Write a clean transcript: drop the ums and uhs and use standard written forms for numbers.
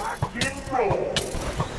Rock and roll.